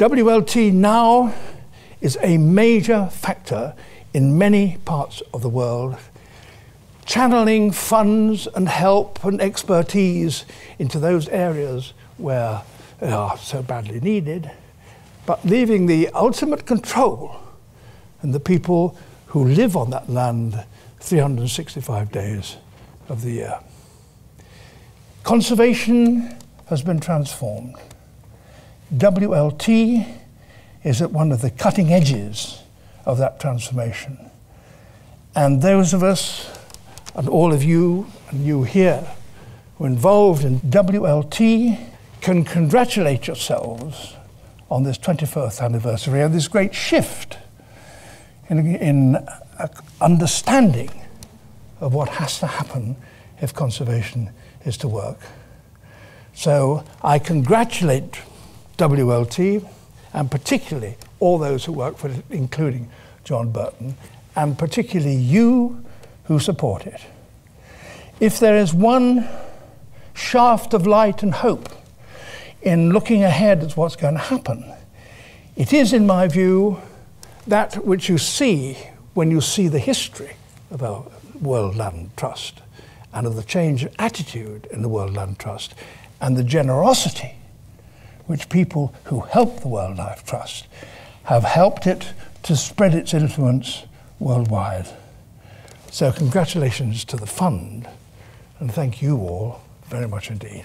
WLT now is a major factor in many parts of the world, channeling funds and help and expertise into those areas where they are so badly needed, but leaving the ultimate control and the people who live on that land 365 days of the year. Conservation has been transformed. WLT is at one of the cutting edges of that transformation. And those of us, and all of you, and you here, who are involved in WLT can congratulate yourselves on this 21st anniversary and this great shift in understanding of what has to happen if conservation is to work. So I congratulate WLT, and particularly all those who work for it, including John Burton, and particularly you who support it. If there is one shaft of light and hope in looking ahead at what's going to happen, it is, in my view, that which you see when you see the history of our World Land Trust and of the change of attitude in the World Land Trust and the generosity which people who help the World Land Trust have helped it to spread its influence worldwide. So congratulations to the fund, and thank you all very much indeed.